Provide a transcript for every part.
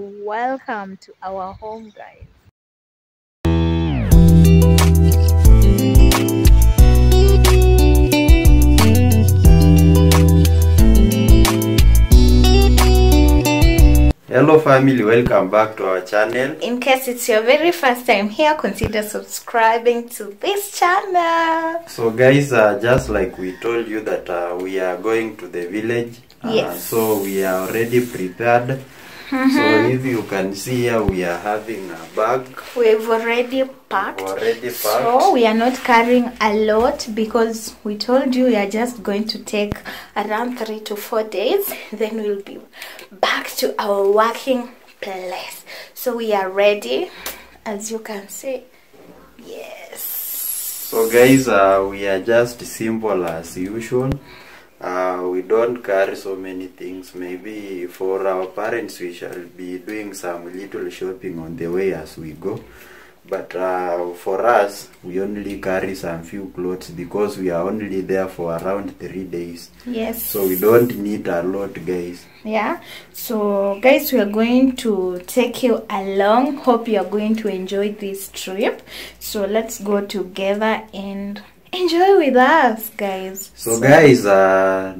Welcome to our home, guys. Hello family, welcome back to our channel. In case it's your very first time here, consider subscribing to this channel. So guys, just like we told you that we are going to the village. Yes. So we are already prepared. So if you can see here, we are having a bag. We've already packed. So we are not carrying a lot because we told you we are just going to take around 3 to 4 days. Then we'll be back to our working place. So we are ready, as you can see. Yes. So guys, we are just simple as usual. We don't carry so many things. Maybe for our parents we shall be doing some little shopping on the way as we go, but for us we only carry some few clothes because we are only there for around 3 days. Yes, so we don't need a lot, guys. Yeah, so guys, we are going to take you along. Hope you are going to enjoy this trip, so let's go together and enjoy with us, guys. So guys,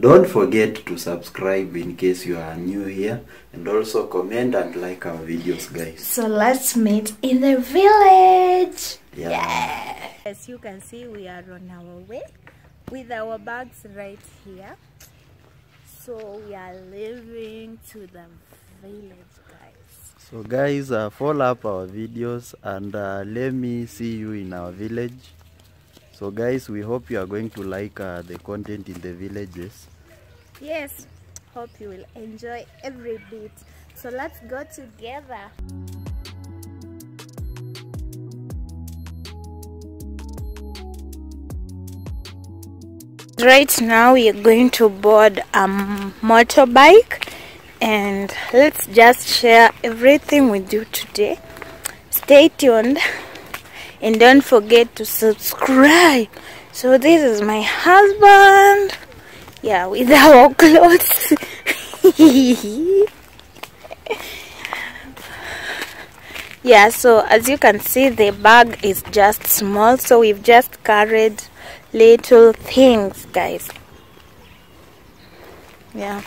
don't forget to subscribe in case you are new here, and also comment and like our videos, guys. So let's meet in the village. Yeah. As you can see, we are on our way with our bags right here. So we are leaving to the village, guys. So guys, follow up our videos and let me see you in our village. So guys, we hope you are going to like the content in the villages. Yes, hope you will enjoy every bit. So let's go together. Right now we are going to board a motorbike, and let's just share everything with you today. Stay tuned. And don't forget to subscribe. So this is my husband. Yeah, with our clothes. Yeah, so as you can see, the bag is just small. So we've just carried little things, guys. Yeah.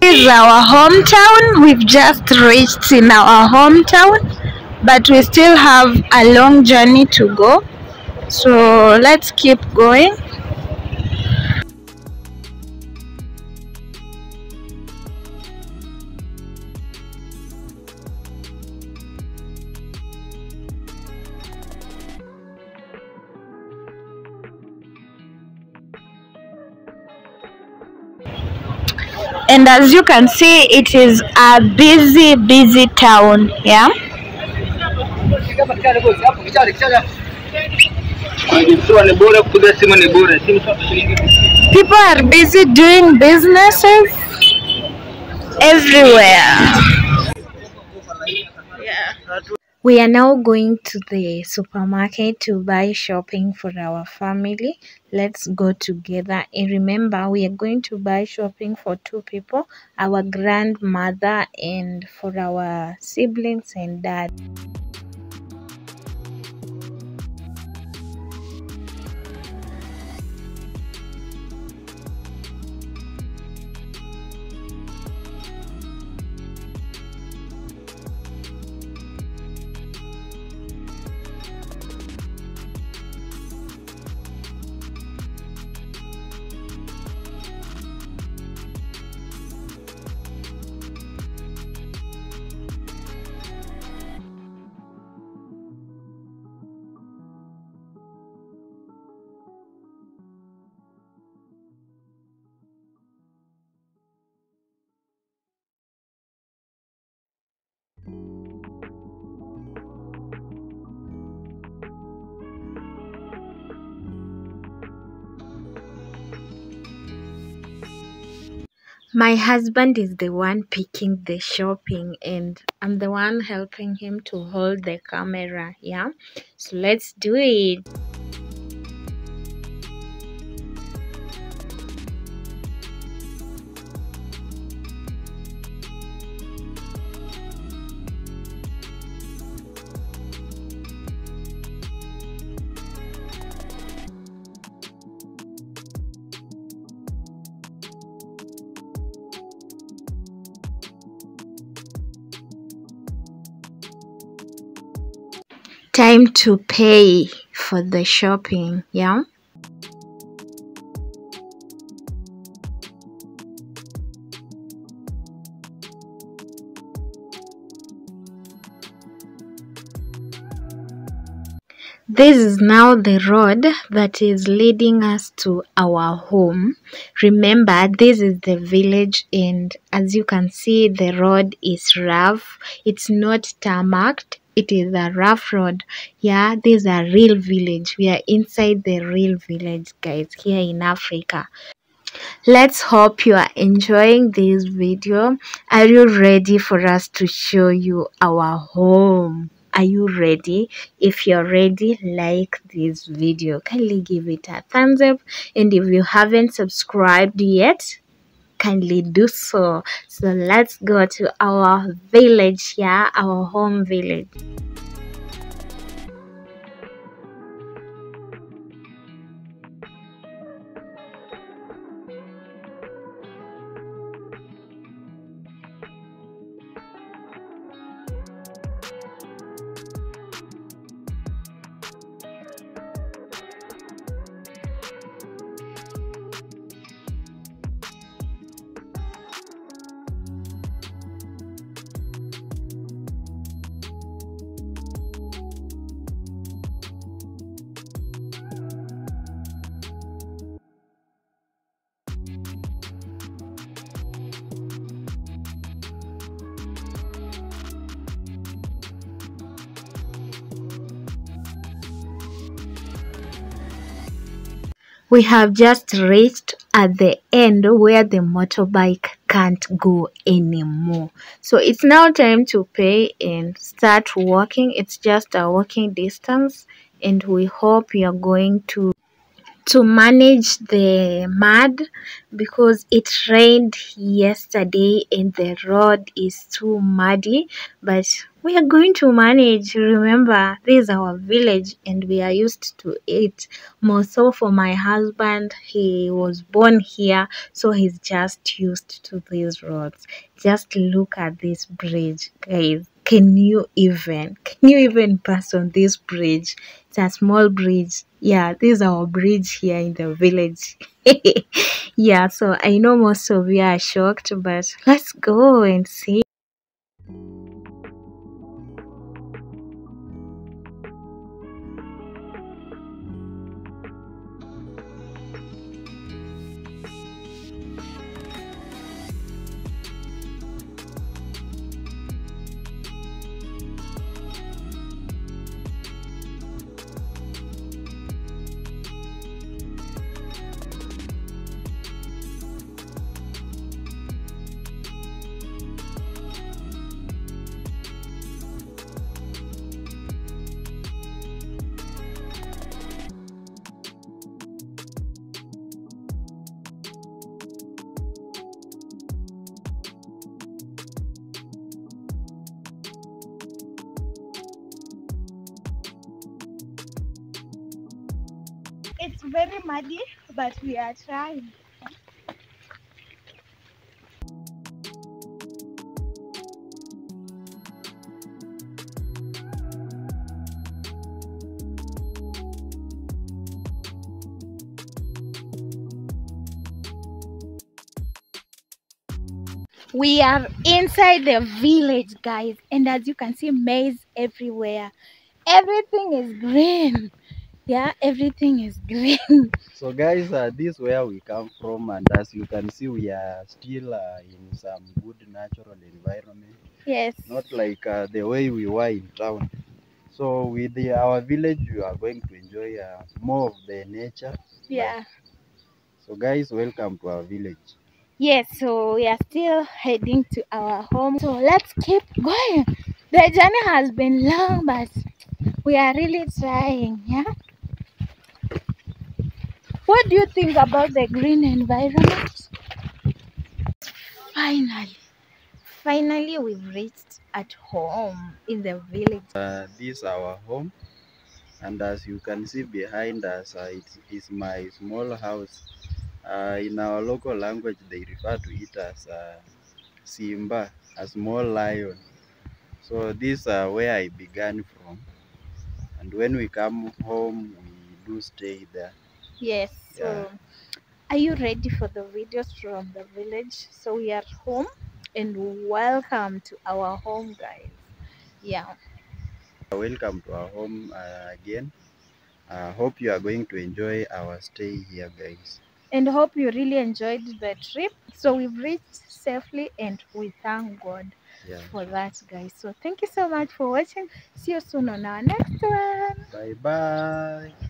This is our hometown. We've just reached in our hometown, but we still have a long journey to go, so let's keep going. and as you can see, it is a busy town. Yeah. People are busy doing businesses everywhere. Yeah. We are now going to the supermarket to buy shopping for our family. Let's go together. And remember, we are going to buy shopping for two people, our grandmother and for our siblings and dad. My husband is the one picking the shopping and I'm the one helping him to hold the camera. Yeah, so let's do it. Time to pay for the shopping, yeah? This is now the road that is leading us to our home. Remember, this is the village and as you can see, the road is rough. It's not tarmacked. It is a rough road. Yeah, this is a real village. We are inside the real village, guys, here in Africa. Let's hope you are enjoying this video. Are you ready for us to show you our home? Are you ready? If you're ready, like this video. Kindly give it a thumbs up. And if you haven't subscribed yet, kindly do so. So let's go to our village, yeah, our home village. We have just reached at the end where the motorbike can't go anymore. So it's now time to pay and start walking. It's just a walking distance and we hope you're going to manage the mud because it rained yesterday and the road is too muddy, but we are going to manage. Remember, this is our village and we are used to it. More so for my husband, he was born here, so he's just used to these roads. Just look at this bridge, guys. Can you even pass on this bridge? It's a small bridge. Yeah, this is our bridge here in the village. Yeah, so I know most of you are shocked, but let's go and see. It's very muddy, but we are trying. We are inside the village, guys, and as you can see, maize everywhere. Everything is green. Yeah, everything is green. So guys, this is where we come from, and as you can see, we are still in some good natural environment. Yes. Not like the way we were in town. So with our village, you are going to enjoy more of the nature. Yeah. Life. So guys, welcome to our village. Yes, so we are still heading to our home, so let's keep going. The journey has been long, but we are really trying. Yeah, what do you think about the green environment? Finally we've reached at home in the village. This is our home, and as you can see behind us, it is my small house. In our local language, they refer to it as Simba, a small lion. So this is where I began from. And when we come home, we do stay there. Yes. Yeah. So are you ready for the videos from the village? So we are home, and welcome to our home, guys. Yeah. Welcome to our home again. I hope you are going to enjoy our stay here, guys. And hope you really enjoyed the trip. So we've reached safely, and we thank God for that, guys. So thank you so much for watching. See you soon on our next one. Bye bye.